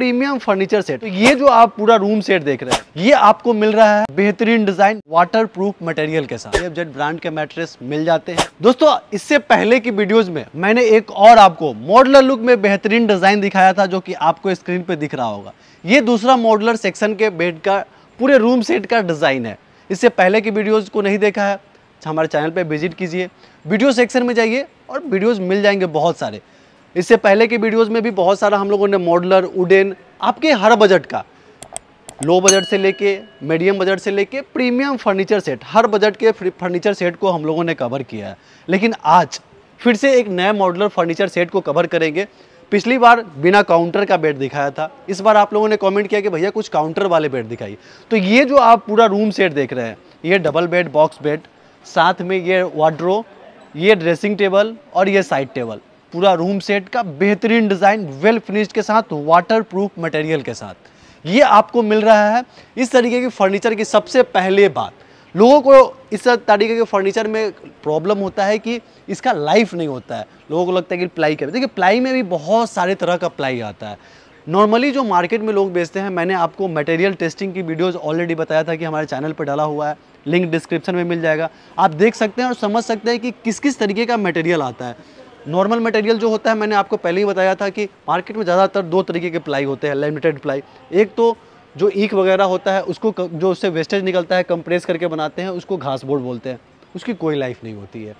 Premium furniture set. तो ये जो आप पूरा रूम सेट देख रहे हैं ये आपको मिल रहा है बेहतरीन डिजाइन वाटरप्रूफ मटेरियल के साथ। एफजेड ब्रांड के मैट्रेस मिल जाते हैं। दोस्तों इससे पहले की वीडियोस में मैंने एक और आपको मॉडलर लुक में बेहतरीन डिजाइन दिखाया था जो की आपको स्क्रीन पे दिख रहा होगा। ये दूसरा मॉडलर सेक्शन के बेड का पूरे रूम सेट का डिजाइन है। इससे पहले की वीडियोज को नहीं देखा है हमारे चैनल पे विजिट कीजिए, वीडियो सेक्शन में जाइए और वीडियोस मिल जाएंगे बहुत सारे। इससे पहले के वीडियोस में भी बहुत सारा हम लोगों ने मॉडलर वुडन आपके हर बजट का, लो बजट से लेके मीडियम बजट से लेके प्रीमियम फर्नीचर सेट, हर बजट के फर्नीचर सेट को हम लोगों ने कवर किया है। लेकिन आज फिर से एक नया मॉडलर फर्नीचर सेट को कवर करेंगे। पिछली बार बिना काउंटर का बेड दिखाया था, इस बार आप लोगों ने कमेंट किया कि भैया कुछ काउंटर वाले बेड दिखाइए। तो ये जो आप पूरा रूम सेट देख रहे हैं ये डबल बेड, बॉक्स बेड, साथ में ये वार्डरोब, ये ड्रेसिंग टेबल और ये साइड टेबल, पूरा रूम सेट का बेहतरीन डिज़ाइन वेल फिनिश्ड के साथ वाटरप्रूफ मटेरियल के साथ ये आपको मिल रहा है। इस तरीके की फर्नीचर की सबसे पहले बात, लोगों को इस तरीके के फर्नीचर में प्रॉब्लम होता है कि इसका लाइफ नहीं होता है। लोगों को लगता है कि प्लाई का, देखिए प्लाई में भी बहुत सारे तरह का प्लाई आता है। नॉर्मली जो मार्केट में लोग बेचते हैं, मैंने आपको मटेरियल टेस्टिंग की वीडियोस ऑलरेडी बताया था कि हमारे चैनल पर डाला हुआ है, लिंक डिस्क्रिप्शन में मिल जाएगा। आप देख सकते हैं और समझ सकते हैं कि किस किस तरीके का मटेरियल आता है। नॉर्मल मटेरियल जो होता है मैंने आपको पहले ही बताया था कि मार्केट में ज़्यादातर दो तरीके के प्लाई होते हैं, लैमिनेटेड प्लाई। एक तो जो ईक वगैरह होता है उसको जो उससे वेस्टेज निकलता है कंप्रेस करके बनाते हैं, उसको घास बोर्ड बोलते हैं, उसकी कोई लाइफ नहीं होती है।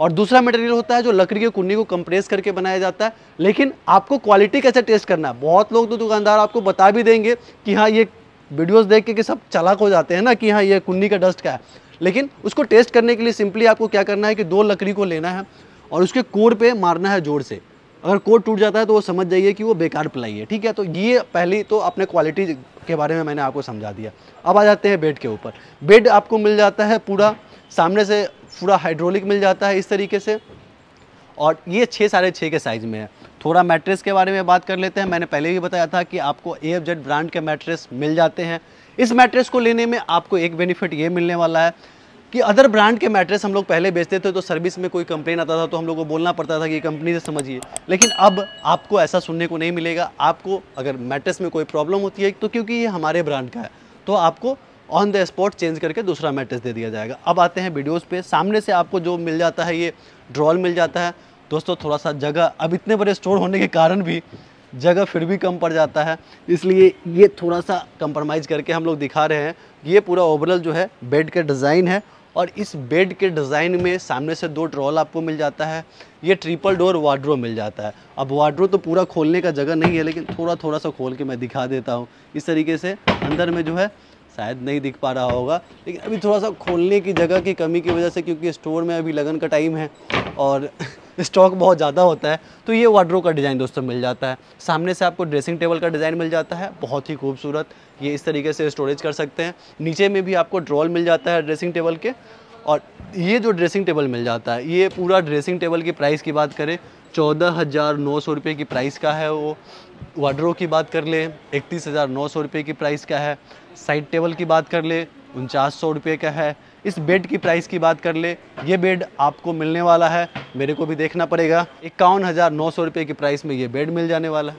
और दूसरा मटेरियल होता है जो लकड़ी के कुन्नी को कंप्रेस करके बनाया जाता है। लेकिन आपको क्वालिटी कैसे टेस्ट करना है, बहुत लोग तो दुकानदार आपको बता भी देंगे कि हाँ ये वीडियोस देख के सब चालाक हो जाते हैं ना कि हाँ ये कुन्नी का डस्ट का है। लेकिन उसको टेस्ट करने के लिए सिंपली आपको क्या करना है कि दो लकड़ी को लेना है और उसके कोर पे मारना है जोर से। अगर कोर टूट जाता है तो वो समझ जाइए कि वो बेकार प्लाई है, ठीक है। तो ये पहली तो अपने क्वालिटी के बारे में मैंने आपको समझा दिया। अब आ जाते हैं बेड के ऊपर। बेड आपको मिल जाता है पूरा सामने से पूरा हाइड्रोलिक मिल जाता है इस तरीके से, और ये 6x6.5 के साइज़ में है। थोड़ा मैट्रेस के बारे में बात कर लेते हैं। मैंने पहले भी बताया था कि आपको एफजेड ब्रांड के मैट्रेस मिल जाते हैं। इस मैट्रेस को लेने में आपको एक बेनिफिट ये मिलने वाला है कि अदर ब्रांड के मैट्रेस हम लोग पहले बेचते थे तो सर्विस में कोई कंप्लेन आता था तो हम लोग को बोलना पड़ता था कि कंपनी से समझिए, लेकिन अब आपको ऐसा सुनने को नहीं मिलेगा। आपको अगर मैट्रेस में कोई प्रॉब्लम होती है तो क्योंकि ये हमारे ब्रांड का है तो आपको ऑन द स्पॉट चेंज करके दूसरा मैट्रेस दे दिया जाएगा। अब आते हैं वीडियोज़ पे। सामने से आपको जो मिल जाता है ये ड्रॉल मिल जाता है। दोस्तों थोड़ा सा जगह, अब इतने बड़े स्टोर होने के कारण भी जगह फिर भी कम पड़ जाता है, इसलिए ये थोड़ा सा कंप्रोमाइज़ करके हम लोग दिखा रहे हैं। ये पूरा ओवरऑल जो है बेड के डिज़ाइन है, और इस बेड के डिज़ाइन में सामने से दो ड्रॉल आपको मिल जाता है। ये ट्रिपल डोर वार्डरोब मिल जाता है। अब वार्डरोब तो पूरा खोलने का जगह नहीं है, लेकिन थोड़ा थोड़ा सा खोल के मैं दिखा देता हूँ। इस तरीके से अंदर में जो है शायद नहीं दिख पा रहा होगा, लेकिन अभी थोड़ा सा खोलने की जगह की कमी की वजह से, क्योंकि स्टोर में अभी लगन का टाइम है और स्टॉक बहुत ज़्यादा होता है, तो ये वार्डरोब का डिज़ाइन दोस्तों मिल जाता है। सामने से आपको ड्रेसिंग टेबल का डिज़ाइन मिल जाता है, बहुत ही खूबसूरत। ये इस तरीके से स्टोरेज कर सकते हैं। नीचे में भी आपको ड्रॉल मिल जाता है ड्रेसिंग टेबल के, और ये जो ड्रेसिंग टेबल मिल जाता है, ये पूरा ड्रेसिंग टेबल की प्राइस की बात करें 14,900 रुपये की प्राइस का है। वो वार्डरोब की बात कर ले 31,900 रुपये की प्राइस का है। साइड टेबल की बात कर ले 4900 रुपये का है। इस बेड की प्राइस की बात कर ले, ये बेड आपको मिलने वाला है, मेरे को भी देखना पड़ेगा, 51,900 रुपये की प्राइस में ये बेड मिल जाने वाला है।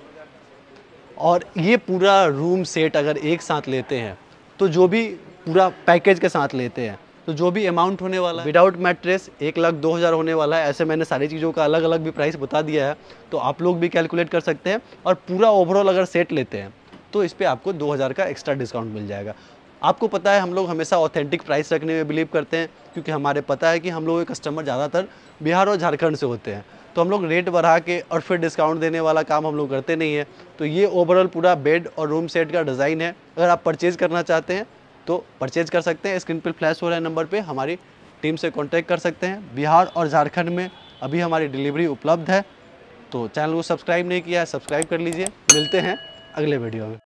और ये पूरा रूम सेट अगर एक साथ लेते हैं तो जो भी पूरा पैकेज के साथ लेते हैं तो जो भी अमाउंट होने वाला है विदाउट मैट्रेस 1,02,000 होने वाला है। ऐसे मैंने सारी चीज़ों का अलग अलग भी प्राइस बता दिया है, तो आप लोग भी कैलकुलेट कर सकते हैं। और पूरा ओवरऑल अगर सेट लेते हैं तो इस पर आपको 2,000 का एक्स्ट्रा डिस्काउंट मिल जाएगा। आपको पता है हम लोग हमेशा ऑथेंटिक प्राइस रखने में बिलीव करते हैं, क्योंकि हमारे पता है कि हम लोग के कस्टमर ज़्यादातर बिहार और झारखंड से होते हैं, तो हम लोग रेट बढ़ा के और फिर डिस्काउंट देने वाला काम हम लोग करते नहीं है। तो ये ओवरऑल पूरा बेड और रूम सेट का डिज़ाइन है। अगर आप परचेज़ करना चाहते हैं तो परचेज़ कर सकते हैं। स्क्रीन पर फ्लैश हो रहे नंबर पर हमारी टीम से कॉन्टैक्ट कर सकते हैं। बिहार और झारखंड में अभी हमारी डिलीवरी उपलब्ध है, तो चैनल को सब्सक्राइब नहीं किया है सब्सक्राइब कर लीजिए। मिलते हैं अगले वीडियो में।